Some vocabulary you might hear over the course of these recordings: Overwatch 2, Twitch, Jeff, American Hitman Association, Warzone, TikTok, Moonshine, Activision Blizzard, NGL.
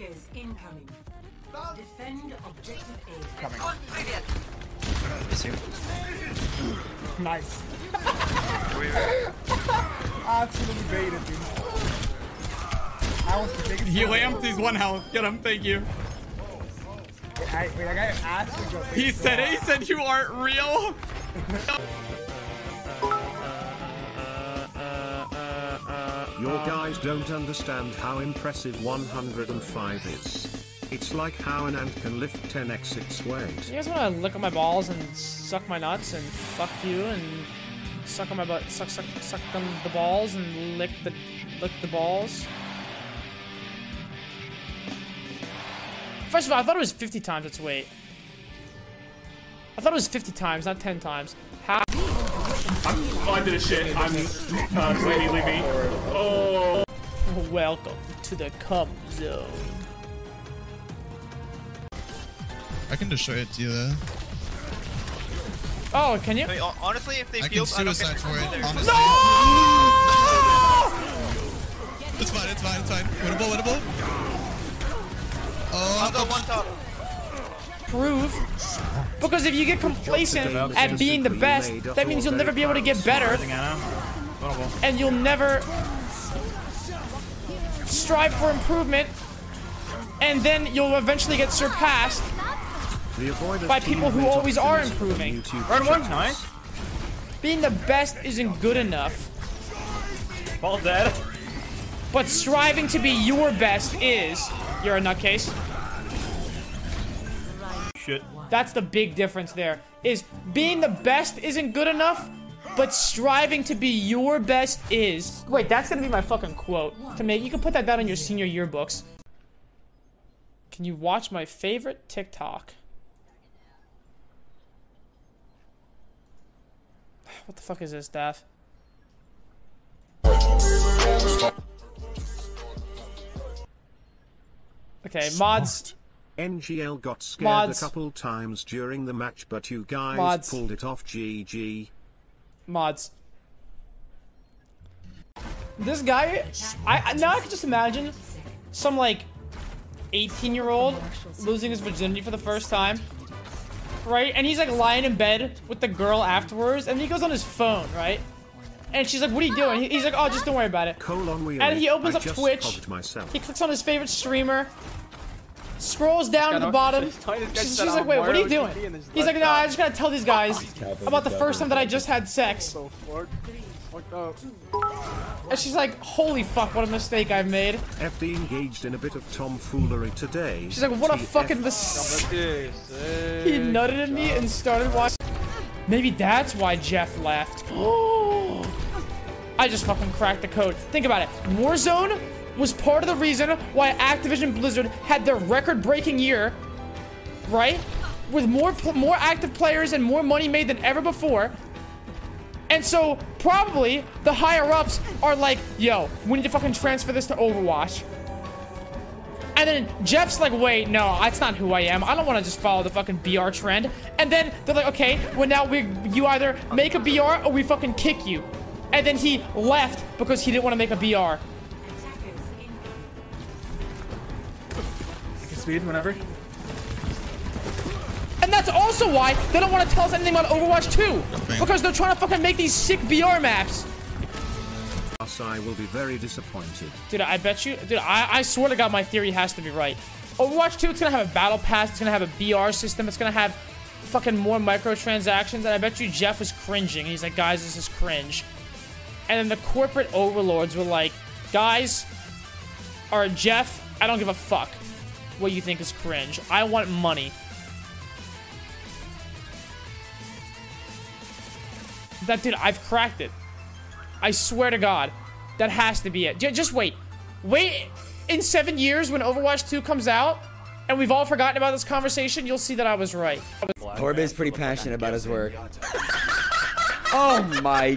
Is incoming. Defend objective A. Coming. Oh, nice. Absolutely baited, dude. I was the biggest. He lamped. He's one health. Get him. Thank you. I asked to go. He said it. He said you aren't real. Your guys don't understand how impressive 105 is. It's like how an ant can lift 10x its weight. You guys want to look at my balls and suck my nuts and fuck you and suck on my butt, suck on the balls and lick the balls. First of all, I thought it was 50 times its weight. I thought it was 50 times, not 10 times. How? I did a shit. I'm Lady Libby. Oh. Welcome to the cum zone. I can destroy it to you there. Oh, can you? I mean, honestly, if they feel suicide for it. Honestly. No! It's fine. It's fine. It's fine. Winnable. Winnable. Oh. I'll go one top. Prove, because if you get complacent at being the best, that means you'll never be able to get better, and you'll never strive for improvement, and then you'll eventually get surpassed by people who always are improving. Being the best isn't good enough, but striving to be your best is. You're a nutcase. Shit. That's the big difference there, is being the best isn't good enough, but striving to be your best is. Wait, that's gonna be my fucking quote. To make, you can put that down in your senior yearbooks. Can you watch my favorite TikTok? What the fuck is this, Daph? Okay, mods. NGL got scared mods. A couple times during the match, but you guys mods. Pulled it off. GG. Mods. This guy, now I can just imagine some like 18-year-old losing his virginity for the first time, right? And he's like lying in bed with the girl afterwards, and he goes on his phone, right? And she's like, "What are you doing?" He's like, "Oh, just don't worry about it." And he opens up Twitch. He clicks on his favorite streamer. Scrolls down to the bottom. She's like, "Wait, what are you doing?" He's like, "No, I just gotta tell these guys about the first time that I just had sex." And she's like, "Holy fuck, what a mistake I've made." FD engaged in a bit of tomfoolery today. She's like, "What a fucking mistake." He nutted at me and started watching. Maybe that's why Jeff left. Oh, I just fucking cracked the code. Think about it. Warzone was part of the reason why Activision Blizzard had their record-breaking year, right? With more active players and more money made than ever before. And so, probably, the higher-ups are like, yo, we need to fucking transfer this to Overwatch. And then Jeff's like, wait, no, that's not who I am. I don't want to just follow the fucking BR trend. And then they're like, okay, well now you either make a BR or we fucking kick you. And then he left because he didn't want to make a BR. Speed whenever. And that's also why they don't want to tell us anything about Overwatch 2, because they're trying to fucking make these sick BR maps. I will be very disappointed. Dude, I bet you, dude, I swear to God, my theory has to be right. Overwatch 2, it's gonna have a battle pass, it's gonna have a BR system, it's gonna have fucking more microtransactions, and I bet you Jeff was cringing. He's like, guys, this is cringe. And then the corporate overlords were like, guys, or Jeff, I don't give a fuck what you think is cringe. I want money. That dude, I've cracked it. I swear to God, that has to be it. Just wait. Wait, in 7 years when Overwatch 2 comes out and we've all forgotten about this conversation, you'll see that I was right. Corbin's pretty passionate about his work. Oh my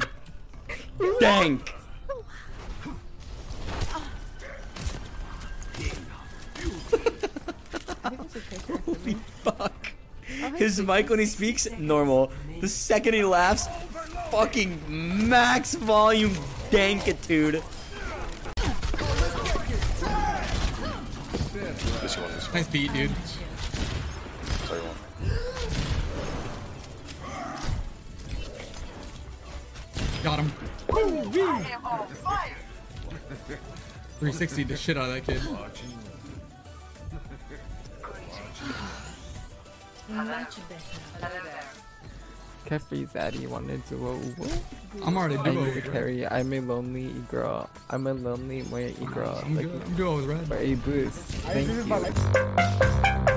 dank. Holy fuck. His mic when he speaks, normal. The second he laughs, fucking max volume dankitude. This one, this one. Nice beat, dude. Sorry, one. Got him. 360 the shit out of that kid. Much better. Cafe Zaddy wanted to duo. I'm already duo. I carry. I'm a lonely girl. I'm a lonely girl. I'm like, duo with Red. For a boost. Thank you.